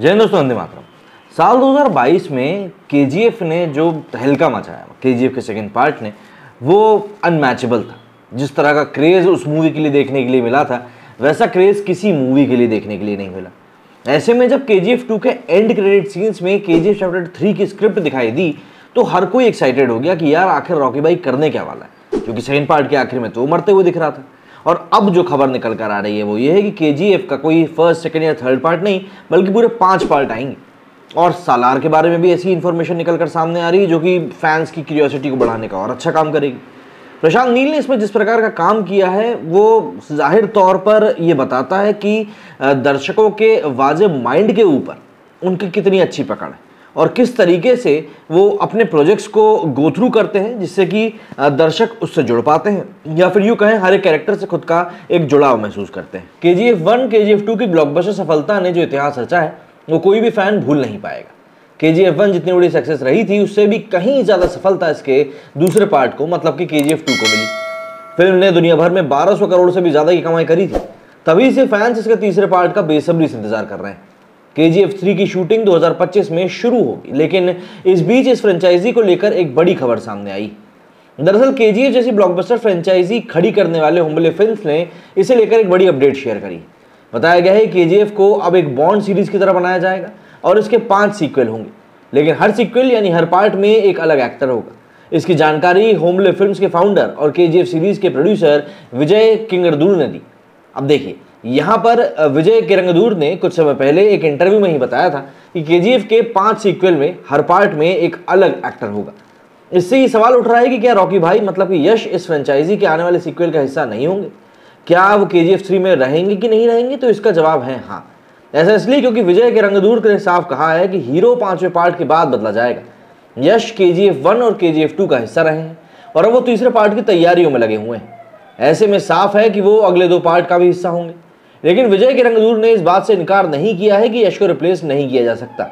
जय हिंद दोस्तों, वंदे मातरम। साल 2022 में केजीएफ ने जो तहलका मचाया, केजीएफ के सेकंड पार्ट ने, वो अनमैचेबल था। जिस तरह का क्रेज़ उस मूवी के लिए देखने के लिए मिला था, वैसा क्रेज़ किसी मूवी के लिए देखने के लिए नहीं मिला। ऐसे में जब KGF 2 के एंड क्रेडिट सीन्स में KGF चैप्टर 3 की स्क्रिप्ट दिखाई दी तो हर कोई एक्साइटेड हो गया कि यार आखिर रॉकी भाई करने क्या वाला है, क्योंकि सेकंड पार्ट के आखिर में तो वो मरते हुए दिख रहा था। और अब जो खबर निकल कर आ रही है वो ये है कि KGF का कोई फर्स्ट, सेकंड या थर्ड पार्ट नहीं बल्कि पूरे 5 पार्ट आएंगे। और सालार के बारे में भी ऐसी इन्फॉर्मेशन निकल कर सामने आ रही है जो कि फैंस की क्यूरियोसिटी को बढ़ाने का और अच्छा काम करेगी। प्रशांत नील ने इसमें जिस प्रकार का काम किया है वो जाहिर तौर पर ये बताता है कि दर्शकों के वाजे माइंड के ऊपर उनकी कितनी अच्छी पकड़ है और किस तरीके से वो अपने प्रोजेक्ट्स को गो थ्रू करते हैं, जिससे कि दर्शक उससे जुड़ पाते हैं या फिर यूँ कहें हर एक कैरेक्टर से खुद का एक जुड़ाव महसूस करते हैं। KGF 1, KGF 2 की ब्लॉकबस्टर सफलता ने जो इतिहास रचा है वो कोई भी फैन भूल नहीं पाएगा। KGF 1 जितनी बड़ी सक्सेस रही थी उससे भी कहीं ज़्यादा सफलता इसके दूसरे पार्ट को, मतलब कि KGF 2 को मिली। फिल्म ने दुनिया भर में 1200 करोड़ से भी ज़्यादा की कमाई करी थी। तभी से फैंस इसके तीसरे पार्ट का बेसब्री से इंतजार कर रहे हैं। KGF 3 की शूटिंग 2025 में शुरू होगी, लेकिन इस बीच इस फ्रेंचाइजी को लेकर एक बड़ी खबर सामने आई। दरअसल KGF जैसी ब्लॉकबस्टर फ्रेंचाइजी खड़ी करने वाले होम्बले फिल्म्स ने इसे लेकर एक बड़ी अपडेट शेयर करी। बताया गया है KGF को अब एक बॉन्ड सीरीज की तरह बनाया जाएगा और इसके 5 सीक्वल होंगे, लेकिन हर सीक्वल यानी हर पार्ट में एक अलग एक्टर होगा। इसकी जानकारी होम्बले फिल्म्स के फाउंडर और KGF सीरीज के प्रोड्यूसर विजय किरंगदूर ने दी। अब देखिए, यहाँ पर विजय किरंगदूर ने कुछ समय पहले एक इंटरव्यू में ही बताया था कि KGF के 5 सीक्वल में हर पार्ट में एक अलग एक्टर होगा। इससे ये सवाल उठ रहा है कि क्या रॉकी भाई, मतलब कि यश, इस फ्रेंचाइजी के आने वाले सीक्वल का हिस्सा नहीं होंगे? क्या वो KGF 3 में रहेंगे कि नहीं रहेंगे? तो इसका जवाब है हाँ। ऐसा इसलिए क्योंकि विजय किरंगदूर ने साफ कहा है कि हीरो 5वें पार्ट के बाद बदला जाएगा। यश KGF 1 और KGF 2 का हिस्सा रहे हैं और अब वो तीसरे पार्ट की तैयारियों में लगे हुए हैं। ऐसे में साफ है कि वो अगले 2 पार्ट का भी हिस्सा होंगे। लेकिन विजय किरंगदूर ने इस बात से इनकार नहीं किया है कि यश को रिप्लेस नहीं किया जा सकता।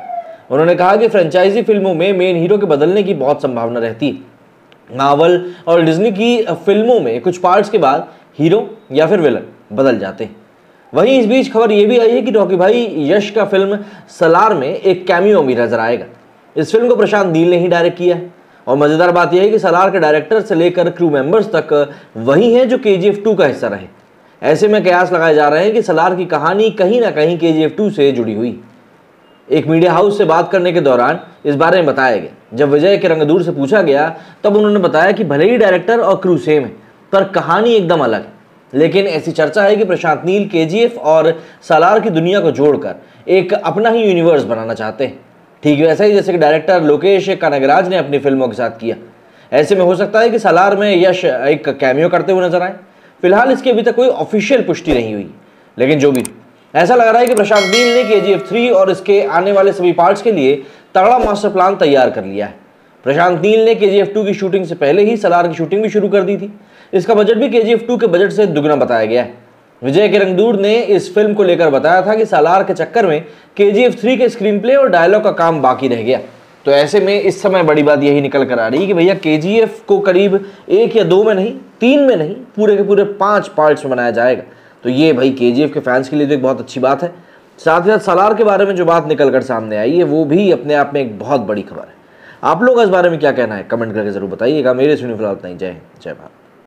उन्होंने कहा कि फ्रेंचाइजी फिल्मों में मेन हीरो के बदलने की बहुत संभावना रहती है। मार्वल और डिज्नी की फिल्मों में कुछ पार्ट्स के बाद हीरो या फिर विलन बदल जाते हैं। वहीं इस बीच खबर ये भी आई है कि रॉकी भाई यश का फिल्म सलार में एक कैमियो भी नजर आएगा। इस फिल्म को प्रशांत नील ने ही डायरेक्ट किया है और मज़ेदार बात यह है कि सलार के डायरेक्टर से लेकर क्रू मेंबर्स तक वही हैं जो KGF 2 का हिस्सा रहे। ऐसे में कयास लगाए जा रहे हैं कि सलार की कहानी कहीं ना कहीं KGF 2 से जुड़ी हुई। एक मीडिया हाउस से बात करने के दौरान इस बारे में बताया गया। जब विजय किरंगदूर से पूछा गया तब उन्होंने बताया कि भले ही डायरेक्टर और क्रू सेम है पर कहानी एकदम अलग है। लेकिन ऐसी चर्चा है कि प्रशांत नील KGF और सलार की दुनिया को जोड़कर एक अपना ही यूनिवर्स बनाना चाहते हैं, ठीक वैसा ही जैसे कि डायरेक्टर लोकेश कनगराज ने अपनी फिल्मों के साथ किया। ऐसे में हो सकता है कि सलार में यश एक कैमियो करते हुए नजर आए। फिलहाल इसकी अभी तक कोई ऑफिशियल पुष्टि नहीं हुई, लेकिन जो भी ऐसा लग रहा है कि प्रशांत नील ने KGF 3 और इसके आने वाले सभी पार्ट्स के लिए तगड़ा मास्टर प्लान तैयार कर लिया है। प्रशांत नील ने KGF 2 की शूटिंग से पहले ही सलार की शूटिंग भी शुरू कर दी थी। इसका बजट भी KGF 2 के बजट से दुगना बताया गया है। विजय किरंगदूर ने इस फिल्म को लेकर बताया था कि सालार के चक्कर में KGF 3 के स्क्रीन प्ले और डायलॉग का काम बाकी रह गया। तो ऐसे में इस समय बड़ी बात यही निकल कर आ रही है कि भैया KGF को करीब 1 या 2 में नहीं, 3 में नहीं, पूरे के पूरे 5 पार्ट्स में बनाया जाएगा। तो ये भाई KGF के फैंस के लिए तो एक बहुत अच्छी बात है। साथ ही साथ सालार के बारे में जो बात निकल कर सामने आई है वो भी अपने आप में एक बहुत बड़ी खबर है। आप लोग इस बारे में क्या कहना है कमेंट करके जरूर बताइएगा। मेरे सुनिए फिलहाल इतना ही। जय हिंद, जय भारत।